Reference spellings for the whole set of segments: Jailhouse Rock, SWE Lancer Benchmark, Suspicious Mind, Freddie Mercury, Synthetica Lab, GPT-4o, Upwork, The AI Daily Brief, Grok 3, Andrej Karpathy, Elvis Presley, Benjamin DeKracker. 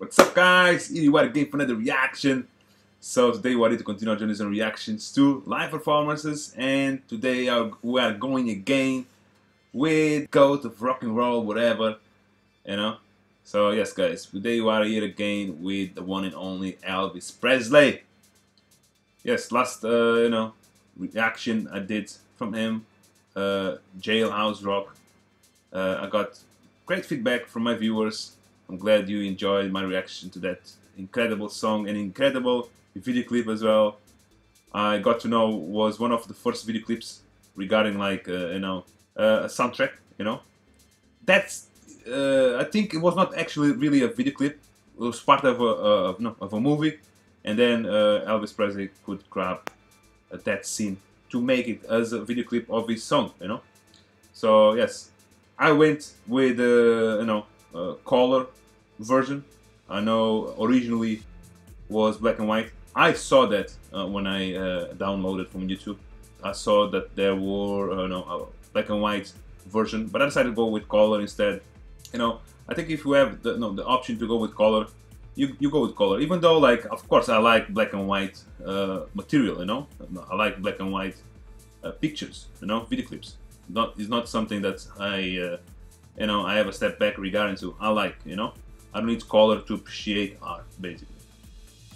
What's up, guys? Either way again for another reaction. So today we are here to continue our journeys and reactions to live performances, and today we are going again with Goat of Rock and Roll, whatever, you know. So yes, guys, today we are here again with the one and only Elvis Presley. Yes, last you know, reaction I did from him, Jailhouse Rock. I got great feedback from my viewers. I'm glad you enjoyed my reaction to that incredible song and incredible video clip as well. I got to know was one of the first video clips regarding like you know, a soundtrack. You know, that's I think it was not actually really a video clip. It was part of a movie, and then Elvis Presley could grab that scene to make it as a video clip of his song. You know, so yes. I went with you know, color version. I know originally was black and white. I saw that when I downloaded from YouTube. I saw that there were you know, a black and white version, but I decided to go with color instead. You know, I think if you have the, the option to go with color, you go with color. Even though, like, of course, I like black and white material. You know, I like black and white pictures. You know, video clips. It's not something that I, you know, I have a step back regarding to. I like, you know, I don't need color to appreciate art, basically.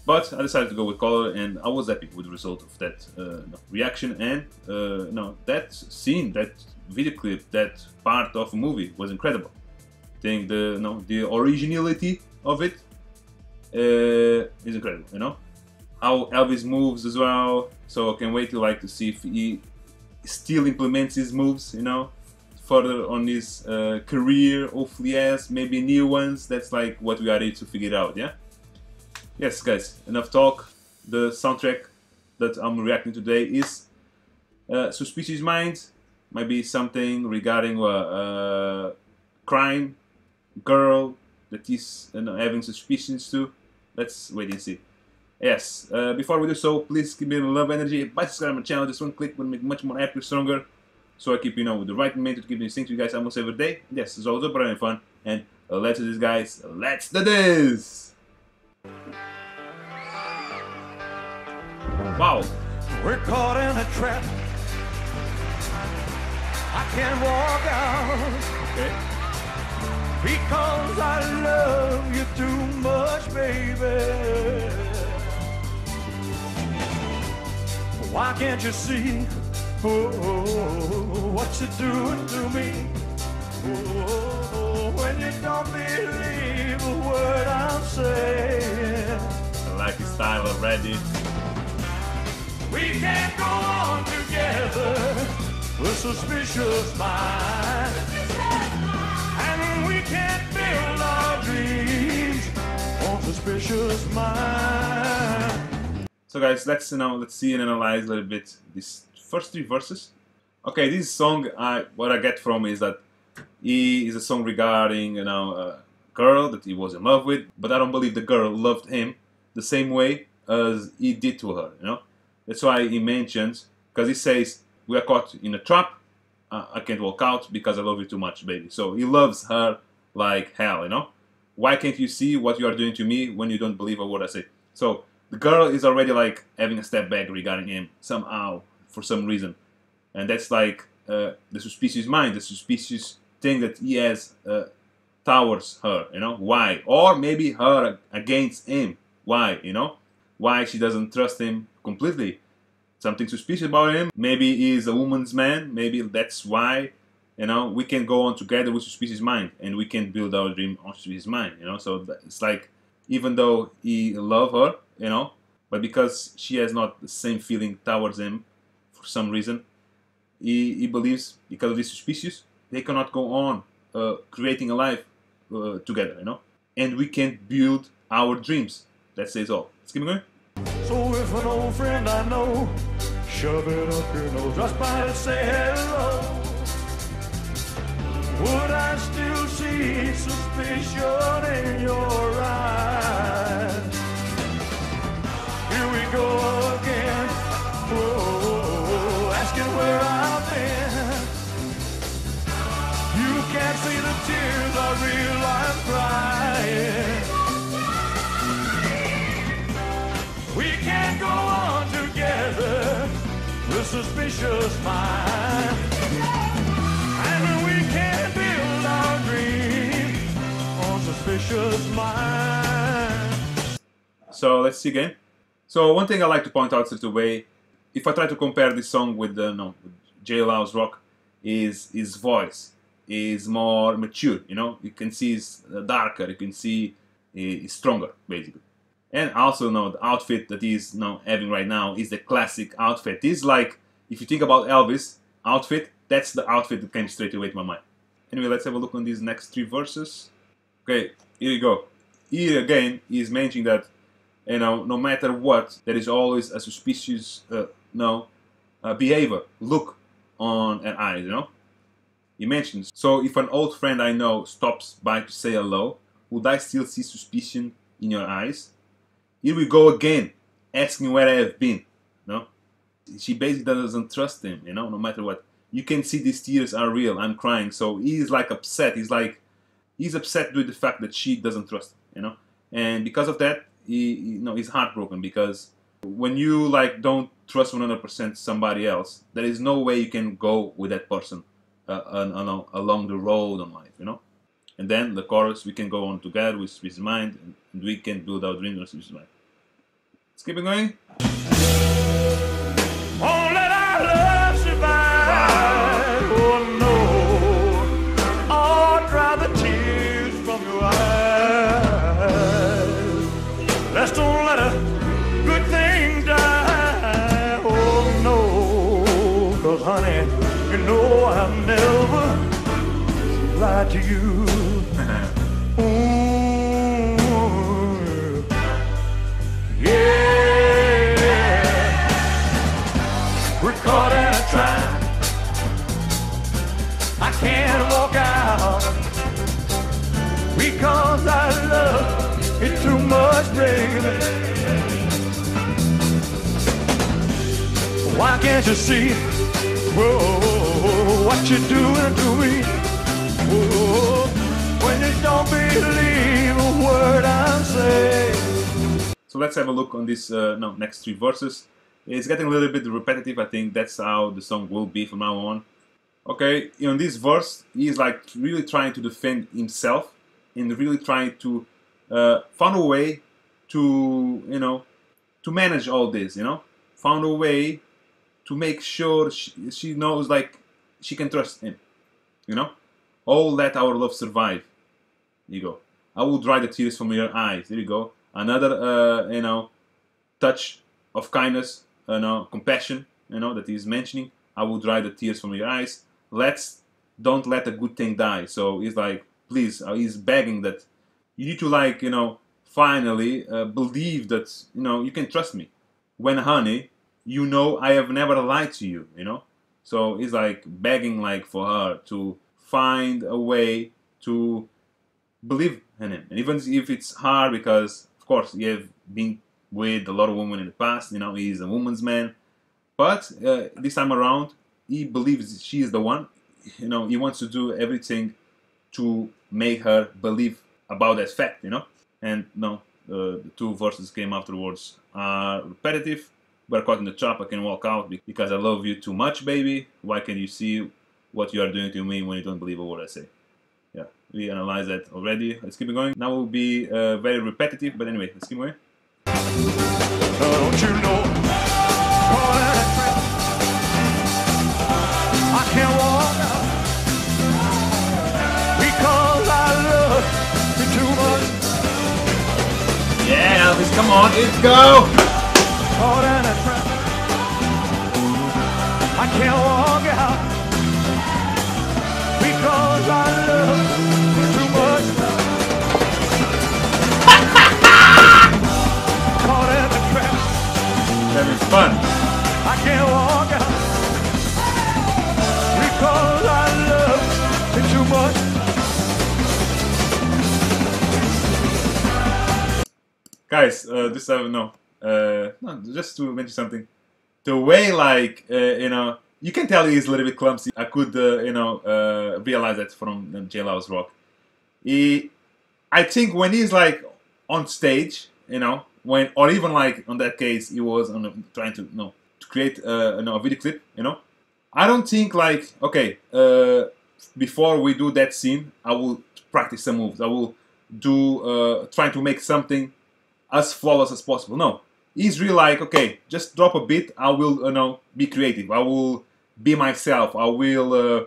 But I decided to go with color, and I was happy with the result of that reaction, and no, that scene, that video clip, that part of a movie was incredible. I think the, no, the originality of it is incredible. You know, how Elvis moves as well. So I can wait to see if he still implements his moves, you know, further on his career. Hopefully, yes, maybe new ones. That's like what we are here to figure out, yeah. Yes, guys, enough talk. The soundtrack that I'm reacting today is Suspicious Mind. Might be something regarding crime, girl that is having suspicions too. Let's wait and see. Yes, before we do so, please keep me in love energy by subscribing to my channel. Just one click will make me much more happier, stronger. So I keep, you know, with the right momentum to keep these things to you guys almost every day. Yes, it's always up and fun. And let's do this, guys. Let's do this! Wow! We're caught in a trap. I can't walk out. Okay. Because I love you too much, baby. Why can't you see what you're doing to me? When you don't believe a word I'm saying. I like his style already. We can't go on together with suspicious minds. And we can't build our dreams on suspicious minds. So guys, let's let's see and analyze a little bit these first three verses. Okay, this song, what I get from is that he is a song regarding, you know, a girl that he was in love with, but I don't believe the girl loved him the same way as he did to her. You know, that's why he mentions, because he says we are caught in a trap. I can't walk out because I love you too much, baby. So he loves her like hell. You know, why can't you see what you are doing to me when you don't believe a word I say? So the girl is already like having a step back regarding him somehow, for some reason, and that's like the suspicious mind, the suspicious thing that he has towards her. You know why? Or maybe her against him. Why? You know why she doesn't trust him completely? Something suspicious about him. Maybe he is a woman's man. Maybe that's why. You know, we can go on together with suspicious mind, and we can build our dream on suspicious mind. You know, so it's like, even though he loves her, you know, but because she has not the same feeling towards him for some reason, he believes because of this suspicious, they cannot go on creating a life together, you know, and we can build our dreams. That says all. Let's keep going. So if an old friend I know, shove it up your nose, just by to say hello, would I still see suspicion in your eyes? Here we go again, whoa, asking where I've been. You can't see the tears I real I'm crying. a suspicious mind. And we can build our dreams on suspicious mind. So let's see again. So one thing I like to point out straight away, if I try to compare this song with Jailhouse Rock, is his voice is more mature, you know, you can see it's darker, you can see it's stronger, basically. And also, you know, the outfit that he's having right now is the classic outfit. It's like, if you think about Elvis' outfit, that's the outfit that came straight away to my mind. Anyway, let's have a look on these next three verses. Okay, here you go. Here again, he's mentioning that, you know, no matter what, there is always a suspicious, behavior, look on an eye, you know. He mentions, so if an old friend I know stops by to say hello, would I still see suspicion in your eyes? Here we go again, asking where I have been, no? She basically doesn't trust him, you know, no matter what. You can see these tears are real, I'm crying, so he's like upset, he's upset with the fact that she doesn't trust him, you know? And because of that, he's heartbroken, because when you don't trust 100% somebody else, there is no way you can go with that person along the road on life, you know. And then the chorus, we can go on together with his mind, and we can build our dreams with his mind. Let's keep it going. Won't let our love survive, oh no, or dry the tears from your eyes. Let's don't let a good thing die, oh no, cause honey, you know I'm never lied to you. Ooh, yeah. We're caught in a trap. I can't walk out because I love it too much, baby. Why can't you see? Whoa, what you doing to me? Whoa, when you don't believe a word I say. So let's have a look on this next three verses. It's getting a little bit repetitive. I think that's how the song will be from now on. Okay, in this verse, he's really trying to defend himself and really trying to find a way to, to manage all this, Found a way to make sure she knows, she can trust him, Oh, let our love survive. Here you go. I will dry the tears from your eyes. There you go. Another, touch of kindness, compassion, that he's mentioning. I will dry the tears from your eyes. Don't let a good thing die. So he's please, he's begging that you need to, finally believe that, you can trust me. When honey, you know, I have never lied to you, So he's begging for her to find a way to believe in him. And even if it's hard, because of course he have been with a lot of women in the past, he's a woman's man. But this time around, he believes she is the one. He wants to do everything to make her believe about that fact, And the two verses came afterwards are repetitive. We're caught in the trap, I can walk out because I love you too much, baby. Why can't you see what you are doing to me when you don't believe a word I say? Yeah, we analyzed that already. Let's keep it going. Now will be very repetitive, but anyway, let's keep going. Don't you know? I can't walk out because I love you too much. Yeah, Elvis, come on, let's go! I can't walk out because I love you too much. Caught in the trap. That is fun. I can't walk out because I love you too much. Guys, this I don't know. Just to mention something, the way you can tell he's a little bit clumsy. I could realize that from Jailhouse Rock. I think when he's on stage, or even on that case, he was trying to to create a video clip, you know. I don't think like, okay, before we do that scene, I will practice some moves. I will do, trying to make something as flawless as possible. No, he's really like, okay, just drop a beat. I will, you know, be creative. I will be myself. I will,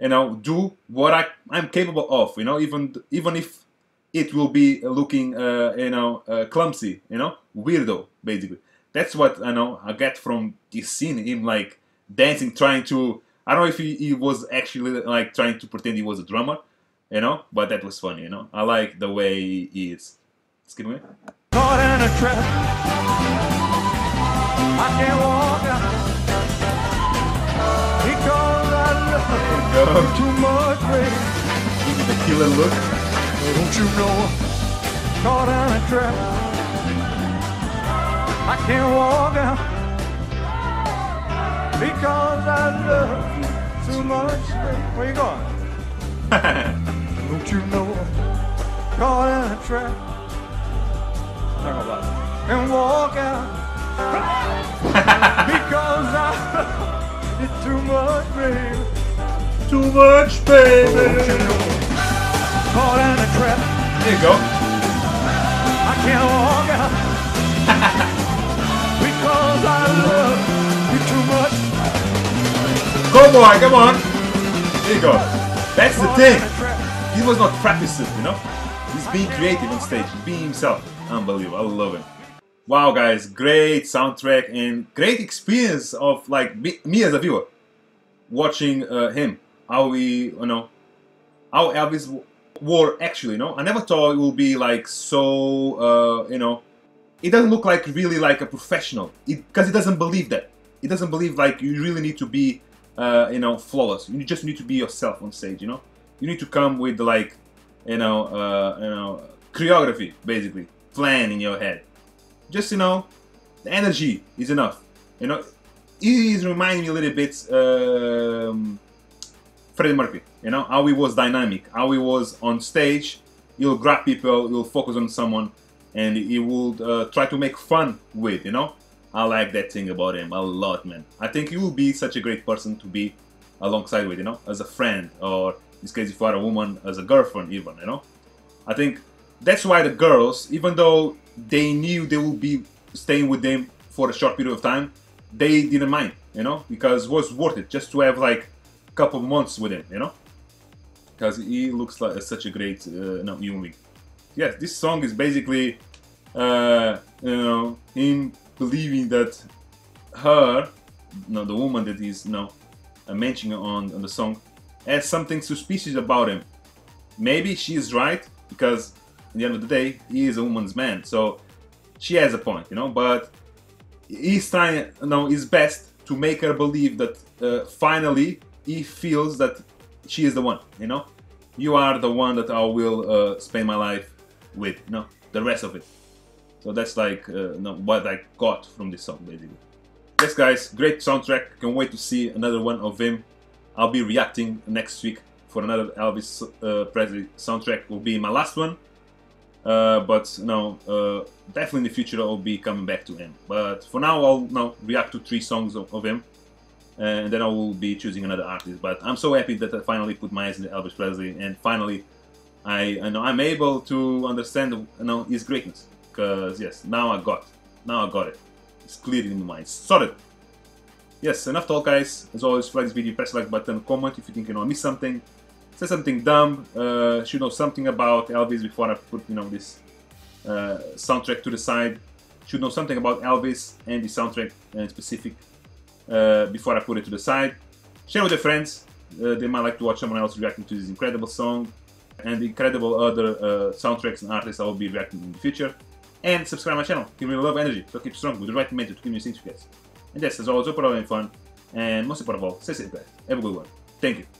you know, do what I'm capable of. You know, even if it will be looking, you know, clumsy. You know, weirdo basically. That's what I know. I get from this scene. Him like dancing, trying to. I don't know if he was actually like trying to pretend he was a drummer. You know, but that was funny. You know, I like the way he is. Excuse me. Caught in a trap. I can't walk out. Because I love you too much, baby. The killer look. Don't you know? Caught in a trap. I can't walk out. Because I love you too much, baby. Where you going? Don't you know? Caught in a trap. And walk out because I it's too much, baby. Too much, baby. Caught in a trap. There you go. I can't walk out because I love you too much. Go boy, come on. There you go. That's the thing. He was not practicing, you know. He's being creative on stage, being himself. Unbelievable, I love it. Wow guys, great soundtrack and great experience of like me as a viewer watching him, how he, you know, how Elvis wore actually, you know. I never thought it would be like so, you know, it doesn't look like really like a professional, because it doesn't believe that. It doesn't believe like you really need to be, you know, flawless. You just need to be yourself on stage, you know. You need to come with like, you know, choreography basically. Plan in your head, just, you know, the energy is enough, you know. He is reminding me a little bit Freddie Mercury, you know, how he was dynamic, how he was on stage. He'll grab people, he'll focus on someone, and he would try to make fun with, you know. I like that thing about him a lot, man. I think he will be such a great person to be alongside with, you know, as a friend, or in this case if you are a woman, as a girlfriend even, you know. I think that's why the girls, even though they knew they would be staying with them for a short period of time, they didn't mind, you know, because it was worth it just to have like a couple of months with him, you know, because he looks like such a great human being. Yes, this song is basically, you know, him believing that her, no, the woman that is, you know, mentioning on the song, has something suspicious about him. Maybe she is right, because at the end of the day, he is a woman's man, so she has a point, you know. But he's trying, you know, his best to make her believe that finally he feels that she is the one, you know. You are the one that I will spend my life with, you know, the rest of it. So that's like you know, what I got from this song, basically. Yes, guys, great soundtrack. Can't wait to see another one of him. I'll be reacting next week for another Elvis Presley soundtrack. Will be my last one. But no, definitely in the future I'll be coming back to him. But for now, I'll now react to 3 songs of him, and then I will be choosing another artist. But I'm so happy that I finally put my eyes into Elvis Presley, and finally, I know I'm able to understand, you know, his greatness. Because yes, now I got it. It's clear in my mind. Sorted. Yes, enough talk, guys. As always, like this video, press the like button, comment if you think, you know, I missed something. Say something dumb, should know something about Elvis before I put, you know, this soundtrack to the side. Should know something about Elvis and the soundtrack in specific before I put it to the side. Share with your friends, they might like to watch someone else reacting to this incredible song and the incredible other soundtracks and artists I will be reacting in the future. And subscribe to my channel, give me a lot of energy, so keep strong with the right mentor to give me things you guys. And yes, as always, hope you're having fun, and most important of all, stay safe guys, have a good one, thank you.